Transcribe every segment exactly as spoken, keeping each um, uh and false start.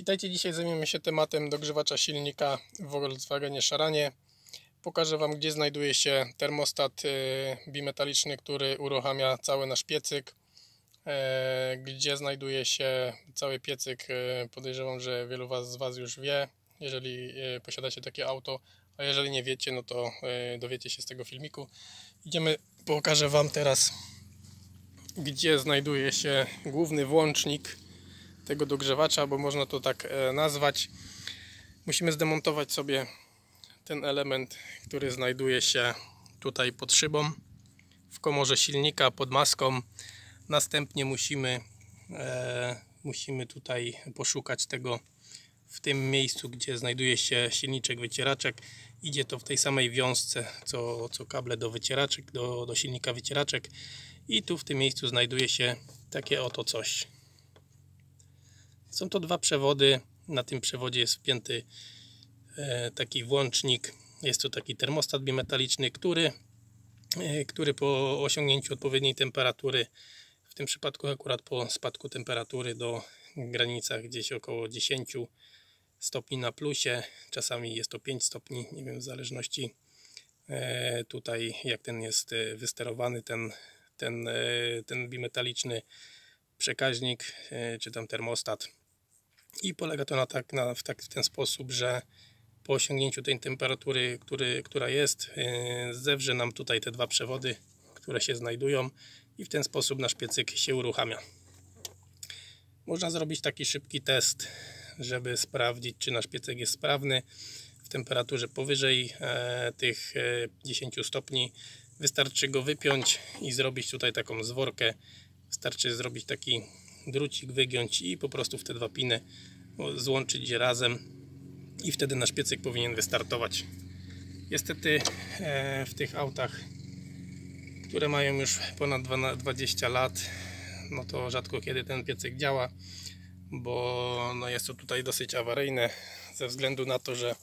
Witajcie, dzisiaj zajmiemy się tematem dogrzewacza silnika w Volkswagenie Szaranie. Pokażę Wam, gdzie znajduje się termostat bimetaliczny, który uruchamia cały nasz piecyk. Gdzie znajduje się cały piecyk, podejrzewam, że wielu was, z Was już wie, jeżeli posiadacie takie auto, a jeżeli nie wiecie, no to dowiecie się z tego filmiku. Idziemy, pokażę Wam teraz, gdzie znajduje się główny włącznik tego dogrzewacza, bo można to tak nazwać. Musimy zdemontować sobie ten element, który znajduje się tutaj pod szybą, w komorze silnika, pod maską. Następnie musimy, e, musimy tutaj poszukać tego w tym miejscu, gdzie znajduje się silniczek wycieraczek. Idzie to w tej samej wiązce, co, co kable do wycieraczek, do, do silnika wycieraczek. I tu w tym miejscu znajduje się takie oto coś. Są to dwa przewody. Na tym przewodzie jest wpięty e, taki włącznik. Jest to taki termostat bimetaliczny, który, e, który po osiągnięciu odpowiedniej temperatury, w tym przypadku akurat po spadku temperatury do granicach gdzieś około dziesięć stopni na plusie, czasami jest to pięć stopni, nie wiem, w zależności e, tutaj jak ten jest wysterowany, ten, ten, e, ten bimetaliczny przekaźnik e, czy tam termostat. I polega to na tak, na, w, tak, w ten sposób, że po osiągnięciu tej temperatury, który, która jest, e, zewrze nam tutaj te dwa przewody, które się znajdują, i w ten sposób nasz piecyk się uruchamia. Można zrobić taki szybki test, żeby sprawdzić, czy nasz piecyk jest sprawny. W temperaturze powyżej e, tych e, dziesięć stopni wystarczy go wypiąć i zrobić tutaj taką zworkę. Wystarczy zrobić taki drucik, wygiąć i po prostu w te dwa piny złączyć je razem i wtedy nasz piecyk powinien wystartować. Niestety e, w tych autach, które mają już ponad dwadzieścia lat, no to rzadko kiedy ten piecyk działa, bo no jest to tutaj dosyć awaryjne, ze względu na to, że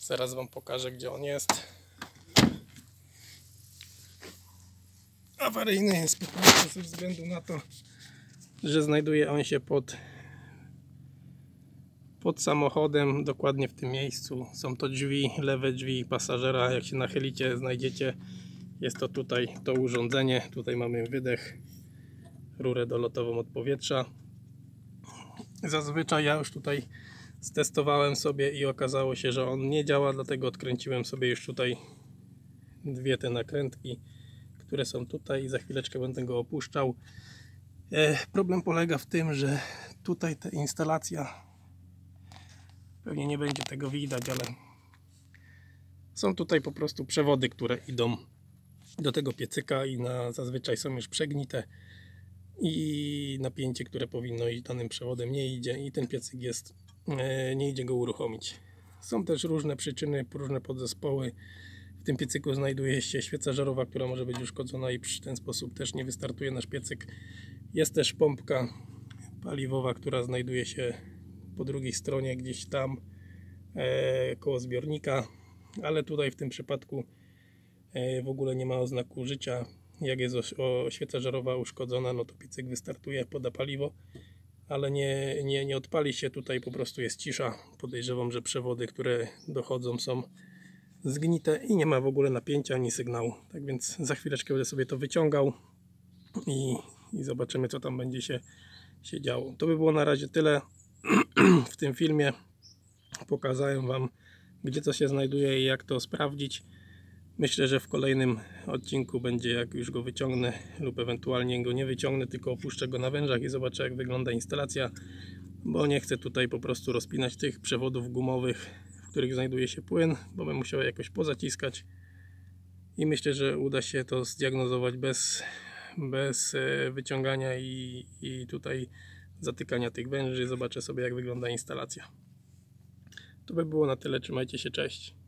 zaraz Wam pokażę, gdzie on jest. Awaryjny jest po prostu ze względu na to, że znajduje on się pod, pod samochodem, dokładnie w tym miejscu. Są to drzwi, lewe drzwi pasażera. Jak się nachylicie, znajdziecie, jest to tutaj to urządzenie. Tutaj mamy wydech, rurę dolotową od powietrza. Zazwyczaj ja już tutaj stestowałem sobie i okazało się, że on nie działa, dlatego odkręciłem sobie już tutaj dwie te nakrętki, które są tutaj. Za chwileczkę będę go opuszczał. Problem polega w tym, że tutaj ta instalacja, pewnie nie będzie tego widać, ale są tutaj po prostu przewody, które idą do tego piecyka i na, zazwyczaj są już przegnite i napięcie, które powinno iść danym przewodem, nie idzie i ten piecyk jest, nie idzie go uruchomić. Są też różne przyczyny, różne podzespoły. W tym piecyku znajduje się świeca żarowa, która może być uszkodzona i w ten sposób też nie wystartuje nasz piecyk. Jest też pompka paliwowa, która znajduje się po drugiej stronie, gdzieś tam e, koło zbiornika, ale tutaj w tym przypadku w ogóle nie ma oznaku życia. Jak jest świeca żarowa uszkodzona, no to piecyk wystartuje, poda paliwo, ale nie, nie, nie odpali się. Tutaj po prostu jest cisza. Podejrzewam, że przewody, które dochodzą, są zgnite i nie ma w ogóle napięcia ani sygnału. Tak więc za chwileczkę będę sobie to wyciągał i, i zobaczymy, co tam będzie się, się działo. To by było na razie tyle w tym filmie. Pokazałem Wam, gdzie to się znajduje i jak to sprawdzić. Myślę, że w kolejnym odcinku będzie, jak już go wyciągnę lub ewentualnie go nie wyciągnę, tylko opuszczę go na wężach i zobaczę, jak wygląda instalacja, bo nie chcę tutaj po prostu rozpinać tych przewodów gumowych, w których znajduje się płyn, bo bym musiał jakoś pozaciskać i myślę, że uda się to zdiagnozować bez, bez wyciągania i, i tutaj zatykania tych węży. Zobaczę sobie, jak wygląda instalacja. To by było na tyle, trzymajcie się, cześć.